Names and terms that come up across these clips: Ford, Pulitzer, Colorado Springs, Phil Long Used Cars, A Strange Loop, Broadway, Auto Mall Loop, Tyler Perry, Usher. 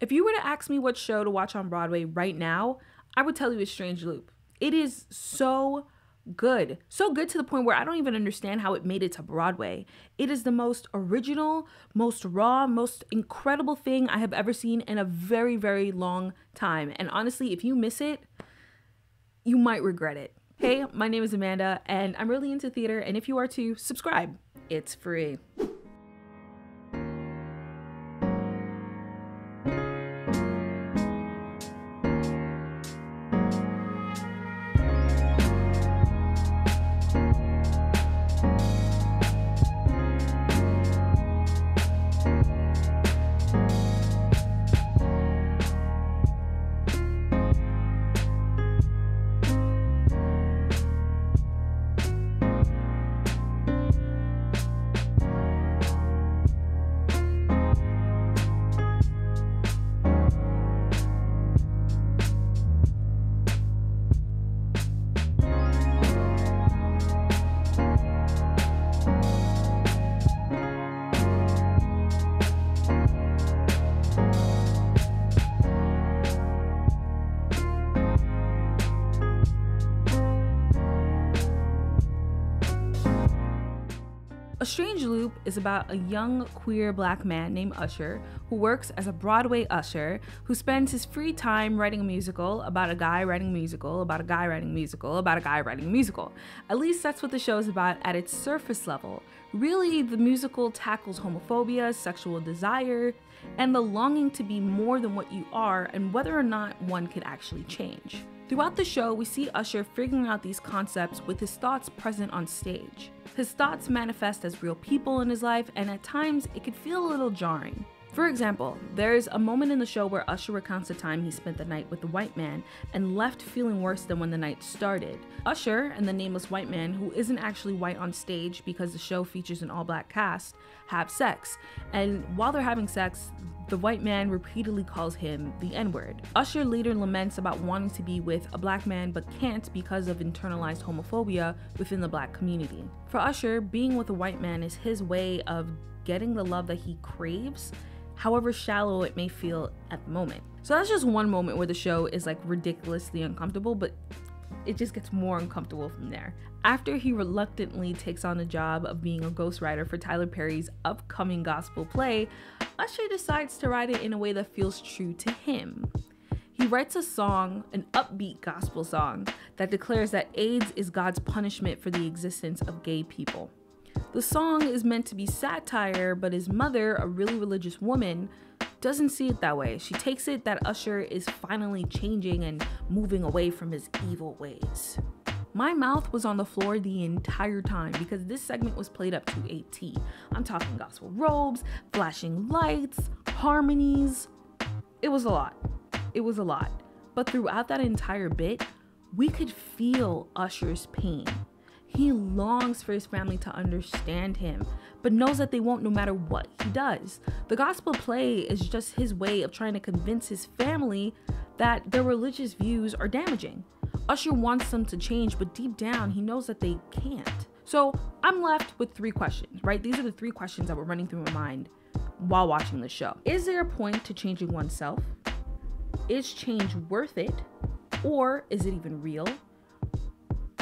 If you were to ask me what show to watch on Broadway right now, I would tell you A Strange Loop. It is so good. So good to the point where I don't even understand how it made it to Broadway. It is the most original, most raw, most incredible thing I have ever seen in a very, very long time. And honestly, if you miss it, you might regret it. Hey, my name is Amanda, and I'm really into theater. And if you are too, subscribe. It's free. A Strange Loop is about a young queer black man named Usher who works as a Broadway usher who spends his free time writing a musical about a guy writing a musical about a guy writing a musical about a guy writing a musical. At least that's what the show is about at its surface level. Really, the musical tackles homophobia, sexual desire, and the longing to be more than what you are and whether or not one can actually change. Throughout the show, we see Usher figuring out these concepts with his thoughts present on stage. His thoughts manifest as real people in his life, and at times, it could feel a little jarring. For example, there's a moment in the show where Usher recounts the time he spent the night with the white man and left feeling worse than when the night started. Usher and the nameless white man, who isn't actually white on stage because the show features an all-black cast, have sex, and while they're having sex, the white man repeatedly calls him the N-word. Usher later laments about wanting to be with a black man but can't because of internalized homophobia within the black community. For Usher, being with a white man is his way of getting the love that he craves, however shallow it may feel at the moment. So that's just one moment where the show is like ridiculously uncomfortable, but it just gets more uncomfortable from there. After he reluctantly takes on the job of being a ghostwriter for Tyler Perry's upcoming gospel play, Usher decides to write it in a way that feels true to him. He writes a song, an upbeat gospel song, that declares that AIDS is God's punishment for the existence of gay people. The song is meant to be satire, but his mother, a really religious woman, doesn't see it that way. She takes it that Usher is finally changing and moving away from his evil ways. My mouth was on the floor the entire time because this segment was played up to a T. I'm talking gospel robes, flashing lights, harmonies. It was a lot. It was a lot. But throughout that entire bit, we could feel Usher's pain. He longs for his family to understand him, but knows that they won't no matter what he does. The gospel play is just his way of trying to convince his family that their religious views are damaging. Usher wants them to change, but deep down, he knows that they can't. So I'm left with three questions, right? These are the three questions that were running through my mind while watching the show. Is there a point to changing oneself? Is change worth it? Or is it even real?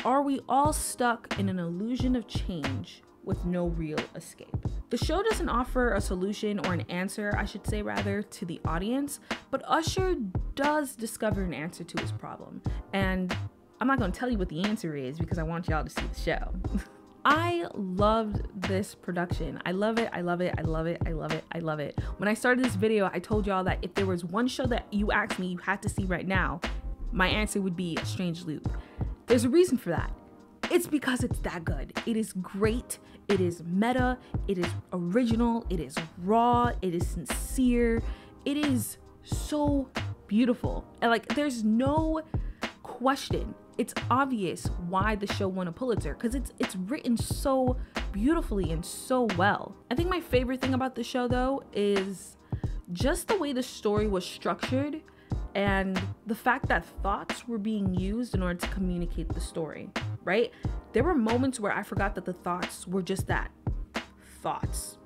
Are we all stuck in an illusion of change with no real escape? The show doesn't offer a solution or an answer, I should say rather, to the audience, but Usher does discover an answer to his problem. And I'm not gonna tell you what the answer is because I want y'all to see the show. I loved this production. I love it, I love it, I love it, I love it, I love it. When I started this video, I told y'all that if there was one show that you asked me you had to see right now, my answer would be A Strange Loop. There's a reason for that. It's because it's that good. It is great, it is meta, it is original, it is raw, it is sincere, it is so beautiful. And like, there's no question. It's obvious why the show won a Pulitzer because it's written so beautifully and so well. I think my favorite thing about the show though is just the way the story was structured and the fact that thoughts were being used in order to communicate the story, right? There were moments where I forgot that the thoughts were just that, thoughts,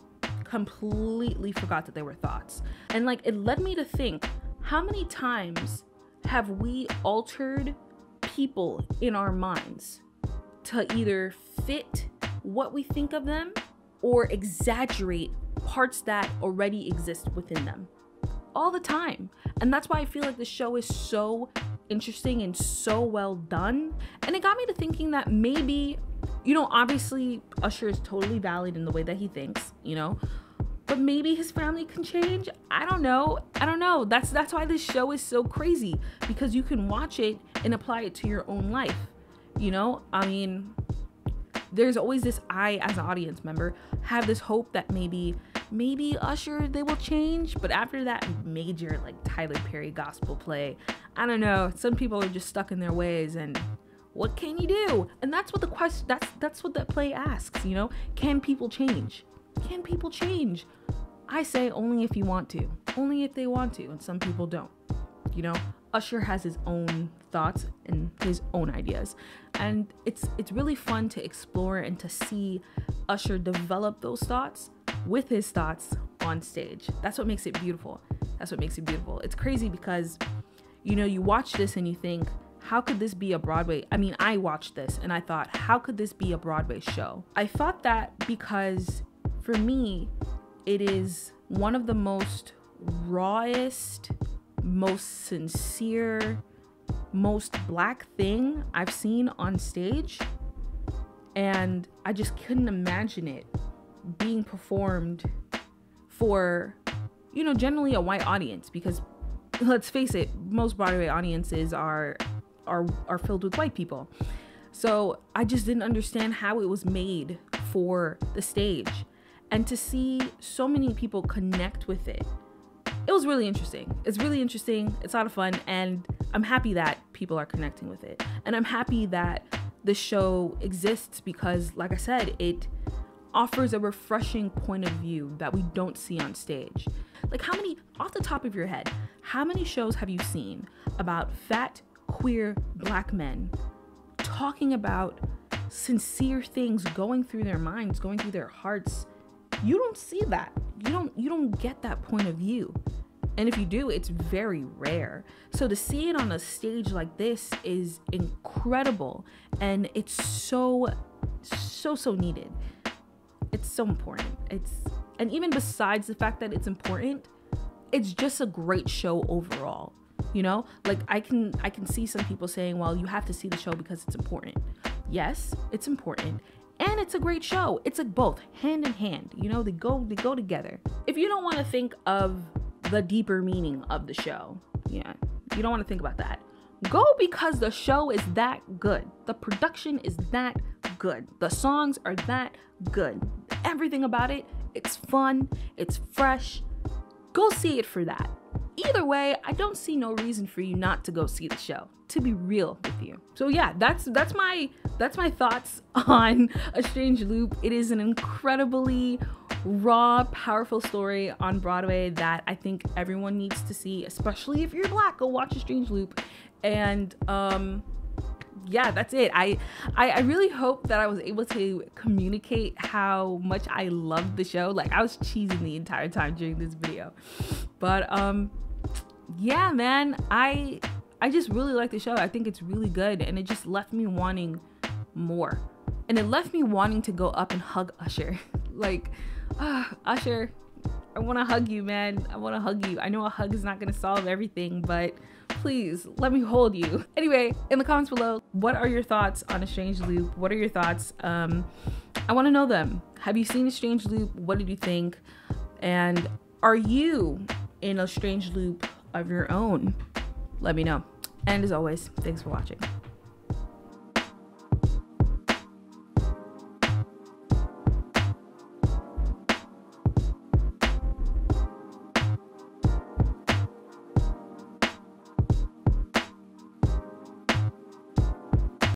completely forgot that they were thoughts. And like, it led me to think, how many times have we altered people in our minds to either fit what we think of them or exaggerate parts that already exist within them? All the time. And that's why I feel like the show is so interesting and so well done. And it got me to thinking that maybe, you know, obviously Usher is totally valid in the way that he thinks, you know, but maybe his family can change. I don't know. That's why this show is so crazy, because you can watch it and apply it to your own life. You know, I mean, there's always this, I as an audience member have this hope that maybe Usher, they will change. But after that major like Tyler Perry gospel play, I don't know, some people are just stuck in their ways, and what can you do? And that's what the question, that's what that play asks, you know? Can people change? Can people change? I say only if you want to, only if they want to, and some people don't, you know? Usher has his own thoughts and his own ideas, and it's really fun to explore and to see Usher develop those thoughts with his thoughts on stage. That's what makes it beautiful. That's what makes it beautiful. It's crazy because, you know, you watch this and you think, how could this be a Broadway? I mean, I watched this and I thought, how could this be a Broadway show? I thought that because for me, it is one of the most rawest, most sincere, most Black thing I've seen on stage, and I just couldn't imagine it being performed for, you know, generally a white audience, because let's face it, most Broadway audiences are filled with white people. So I just didn't understand how it was made for the stage, and to see so many people connect with it, it was really interesting. It's really interesting. It's a lot of fun. And I'm happy that people are connecting with it. And I'm happy that the show exists because, like I said, it offers a refreshing point of view that we don't see on stage. Like, how many, off the top of your head, how many shows have you seen about fat, queer, Black men talking about sincere things going through their minds, going through their hearts? You don't see that. You don't get that point of view. And if you do, it's very rare. So to see it on a stage like this is incredible. And it's so needed. It's so important. And even besides the fact that it's important, it's just a great show overall. You know, like I can see some people saying, well, you have to see the show because it's important. Yes, it's important. And it's a great show. It's like both, hand in hand, you know, they go together. If you don't want to think of the deeper meaning of the show, yeah, you don't want to think about that, go because the show is that good. The production is that good. The songs are that good. Everything about it, it's fun, it's fresh. Go see it for that. Either way, I don't see no reason for you not to go see the show, to be real with you. So yeah, that's my thoughts on A Strange Loop. It is an incredibly raw, powerful story on Broadway that I think everyone needs to see, especially if you're Black. Go watch A Strange Loop. And yeah, that's it. I really hope that I was able to communicate how much I loved the show. Like, I was cheesing the entire time during this video. But yeah, man, I just really like the show. I think it's really good, and it just left me wanting more. And it left me wanting to go up and hug Usher. Like, Usher, I want to hug you, man. I want to hug you. I know a hug is not going to solve everything, but please let me hold you. Anyway, in the comments below, what are your thoughts on A Strange Loop? What are your thoughts? I want to know them. Have you seen A Strange Loop? What did you think? And are you in a strange loop of your own? Let me know. And as always, thanks for watching.